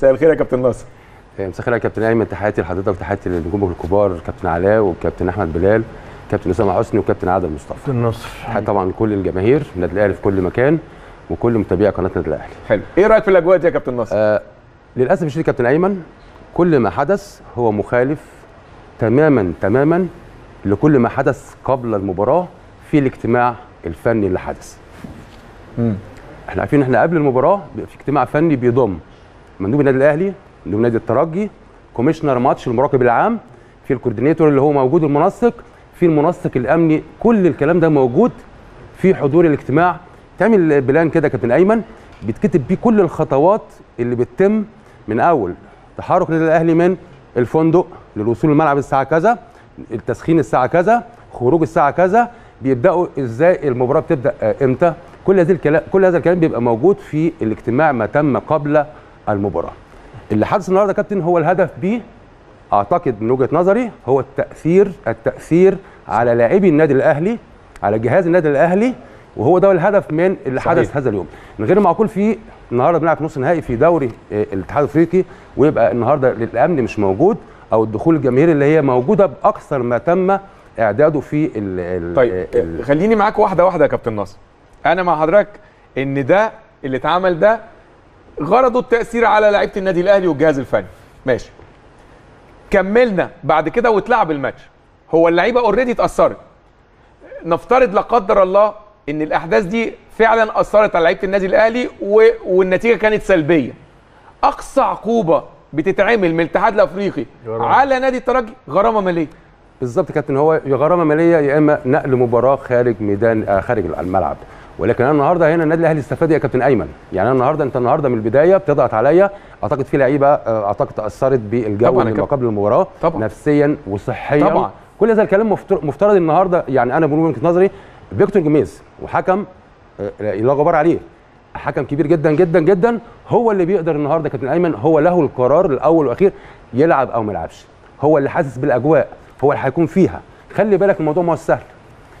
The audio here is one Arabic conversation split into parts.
مساء الخير يا كابتن ناصر. مساء الخير يا كابتن ايمن، تحياتي لحضرتك وتحياتي لنجومك الكبار كابتن علاء وكابتن احمد بلال، كابتن اسامه حسني وكابتن عادل مصطفى. كابتن ناصر تحياتي طبعا كل الجماهير النادي الاهلي في كل مكان وكل متابعي قناه النادي الاهلي. حلو، ايه رايك في الاجواء دي يا كابتن ناصر؟ للاسف الشديد كابتن ايمن كل ما حدث هو مخالف تماما لكل ما حدث قبل المباراه في الاجتماع الفني اللي حدث. احنا عارفين احنا قبل المباراه في اجتماع فني بيضم مندوب النادي الاهلي، مندوب نادي الترجي، كوميشنر ماتش، المراقب العام، في الكوردينيتور اللي هو موجود، المنسق، في المنسق الامني، كل الكلام ده موجود في حضور الاجتماع. تعمل بلان كده كابتن ايمن بيتكتب بيه كل الخطوات اللي بتتم من اول تحرك النادي الاهلي من الفندق للوصول للملعب الساعه كذا، التسخين الساعه كذا، خروج الساعه كذا، بيبداوا ازاي، المباراه بتبدا امتى، كل هذا الكلام بيبقى موجود في الاجتماع ما تم قبل المباراه. اللي حدث النهارده كابتن هو الهدف بيه اعتقد من وجهه نظري هو التاثير على لاعبي النادي الاهلي، على جهاز النادي الاهلي، وهو ده الهدف من اللي حدث هذا اليوم. من غير معقول في النهارده بنلعب نص نهائي في دوري الاتحاد الافريقي ويبقى النهارده الامن مش موجود او الدخول الجماهيري اللي هي موجوده باكثر ما تم اعداده في طيب خليني معاك واحده واحده يا كابتن ناصر. انا مع حضرتك ان ده اللي اتعمل ده غرضه التاثير على لعيبه النادي الاهلي والجهاز الفني، ماشي. كملنا بعد كده واتلعب الماتش، هو اللعيبه اوريدي اتاثرت. نفترض لا قدر الله ان الاحداث دي فعلا اثرت على لعيبه النادي الاهلي والنتيجه كانت سلبيه. اقصى عقوبه بتتعمل من الاتحاد الافريقي على نادي الترجي غرامه ماليه. بالظبط كابتن، هو يا غرامه ماليه يا اما نقل مباراه خارج ميدان خارج الملعب. ولكن انا النهارده هنا النادي الاهلي استفاد يا كابتن ايمن، يعني انا النهارده من البدايه بتضغط عليا، اعتقد في لعيبه اعتقد تاثرت بالجو اللي ما قبل المباراه طبعًا. نفسيا وصحيا طبعًا. كل هذا الكلام مفترض النهارده، يعني انا من وجهه نظري فيكتور جميز وحكم لا غبار عليه، حكم كبير جدا جدا جدا، هو اللي بيقدر النهارده كابتن ايمن، هو له القرار الاول والاخير يلعب او ما يلعبش، هو اللي حاسس بالاجواء، هو اللي هيكون فيها. خلي بالك الموضوع ما هو سهل،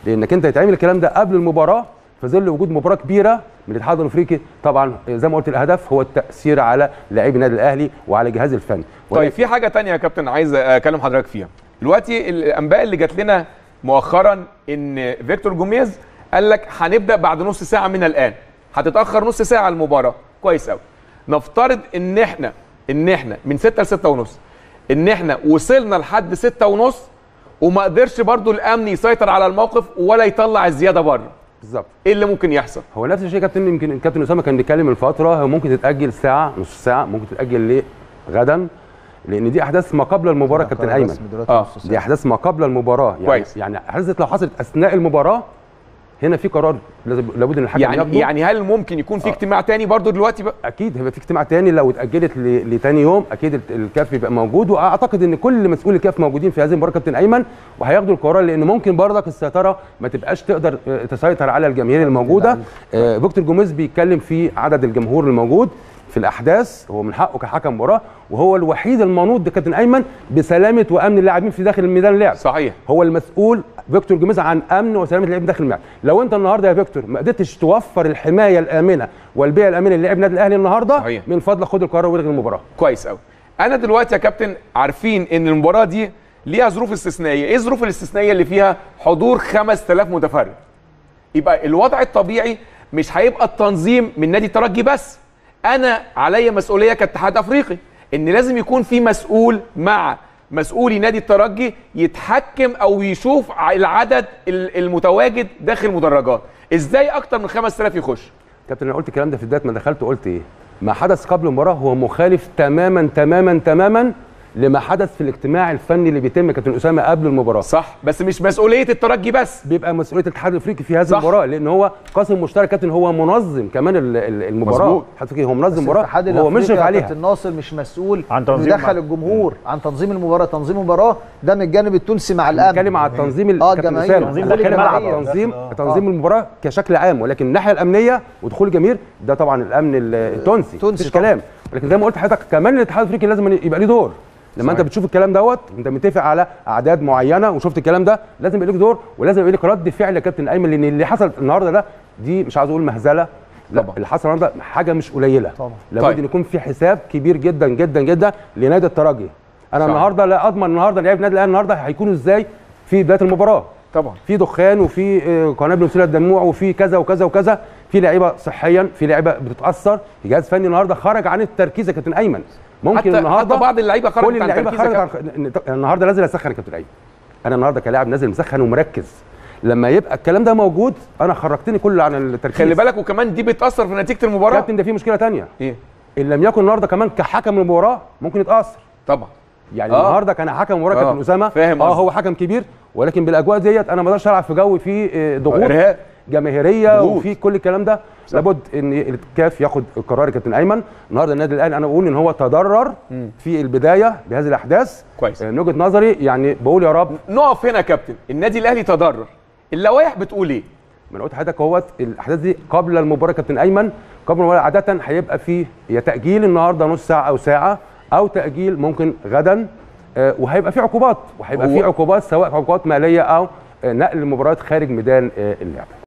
لانك انت هيتعمل الكلام ده قبل المباراه في ظل وجود مباراه كبيره من الاتحاد الافريقي. طبعا زي ما قلت الهدف هو التاثير على لاعبي النادي الاهلي وعلى جهاز الفني. طيب في حاجه ثانيه يا كابتن عايز اكلم حضرتك فيها دلوقتي، الانباء اللي جات لنا مؤخرا ان فيكتور جميز قال لك هنبدا بعد نص ساعه من الان، هتتاخر نص ساعه المباراه. كويس قوي، نفترض ان احنا من 6 ل 6:30 ان احنا وصلنا لحد 6:30 وما قدرش برضو الامن يسيطر على الموقف ولا يطلع الزياده بره. بالظبط ايه اللي ممكن يحصل؟ هو نفس الشيء يا كابتن، يمكن الكابتن اسامه كان بيتكلم من فتره ممكن تتاجل ساعه، نص ساعه، ممكن تتاجل لغدا، لان دي احداث ما قبل المباراه كابتن ايمن. دي احداث ما قبل المباراه، يعني كويس. يعني حدثت لو حصلت اثناء المباراه هنا في قرار لابد ان الحكم ياخده. يعني هل ممكن يكون في اجتماع ثاني برضو دلوقتي بقى؟ اكيد هيبقى في اجتماع ثاني لو اتاجلت لثاني يوم، اكيد الكاف يبقى موجود، واعتقد ان كل مسؤول الكاف موجودين في هذه المباراه كابتن ايمن وهياخدوا القرار، لان ممكن برضك السيطره ما تبقاش تقدر تسيطر على الجماهير الموجوده. فيكتور جوميز بيتكلم في عدد الجمهور الموجود في الاحداث، هو من حقه كحكم مباراه، وهو الوحيد المنوط كابتن ايمن بسلامه وامن اللاعبين في داخل الميدان اللعب. صحيح، هو المسؤول فيكتور جميز عن امن وسلامه اللاعبين داخل الملعب. لو انت النهارده يا فيكتور ما قدرتش توفر الحمايه الامنه والبيئه الامنه للاعب النادي الاهلي النهارده، صحيح. من فضلك خد القرار والغي المباراه. كويس قوي. انا دلوقتي يا كابتن عارفين ان المباراه دي ليها ظروف استثنائيه، ايه الظروف الاستثنائيه اللي فيها؟ حضور 5000 متفرج. يبقى الوضع الطبيعي مش هيبقى التنظيم من نادي الترجي بس، انا عليا مسؤوليه كاتحاد افريقي ان لازم يكون في مسؤول مع مسؤولي نادي الترجي يتحكم او يشوف العدد المتواجد داخل المدرجات. ازاي اكتر من 5000 يخش كابتن؟ انا قلت الكلام ده في بدايه ما دخلت، قلت ايه ما حدث قبل المباراه هو مخالف تماما لما حدث في الاجتماع الفني اللي بيتم كابتن اسامه قبل المباراه. صح، بس مش مسؤوليه الترجي بس، بيبقى مسؤوليه الاتحاد الافريقي في هذه المباراه، لان هو قاسم مشترك كابتن، هو منظم كمان المباراه. مظبوط، هو منظم المباراه، هو مشرف عليها. كابتن ناصر مش مسؤول عن تنظيم، يدخل الجمهور عن تنظيم المباراه. تنظيم المباراه ده من الجانب التونسي مع الامن، بنتكلم على التنظيم الجماهيري، تنظيم المباراه كشكل عام، ولكن الناحيه الامنيه ودخول الجماهير ده طبعا الامن التونسي مفيش كلام. ولكن زي ما قلت لحضرتك كمان الاتحاد الافريقي لازم يبقى له دور. لما انت بتشوف الكلام دوت انت متفق على اعداد معينه وشفت الكلام ده، لازم يبقى لك دور ولازم يبقى لك رد فعل يا كابتن ايمن، لان اللي حصل النهارده ده دي مش عايز اقول مهزله لا طبعا. اللي حصل النهارده حاجه مش قليله طبعا. لابد ان يكون في حساب كبير جدا جدا جدا لنادي الترجي. انا النهارده لا اضمن النهارده لعيبه النادي الاهلي النهارده هيكونوا ازاي في بدايه المباراه. طبعا في دخان وفي قنابل مثيره للدموع وفي كذا وكذا وكذا، في لعيبه صحيا، في لعيبه بتتاثر، في جهاز فني النهارده خرج عن التركيز يا كابتن ايمن. ممكن حتى النهارده بعض اللعيبه خرجت عن التركيز. النهارده لازم اسخن يا كابتن ايمن، انا النهارده كلاعب نازل مسخن ومركز، لما يبقى الكلام ده موجود انا خرجتني كله عن التركيز. خلي بالك وكمان دي بتاثر في نتيجه المباراه يا كابتن. ده في مشكله ثانيه ايه؟ ان لم يكن النهارده كمان كحكم المباراه ممكن يتاثر طبعا. يعني النهارده كان حكم المباراه كابتن اسامه هو حكم كبير، ولكن بالاجواء ديت انا ما اقدرش العب في جو فيه ضغوط جماهيريه وفي كل الكلام ده. لابد ان الكاف ياخد القرار يا كابتن ايمن. النهارده النادي الاهلي انا بقول ان هو تضرر في البدايه بهذه الاحداث كويس من وجهه نظري. يعني بقول يا رب نقف هنا يا كابتن، النادي الاهلي تضرر، اللوائح بتقول ايه؟ ما انا قلت لحضرتك اهوت الاحداث دي قبل المباراه يا كابتن ايمن. قبل المباراه عاده هيبقى فيه يا تاجيل النهارده نص ساعه او ساعه، او تاجيل ممكن غدا، وهيبقى في عقوبات، وهيبقى في عقوبات سواء عقوبات ماليه او نقل المباريات خارج ميدان اللعبه.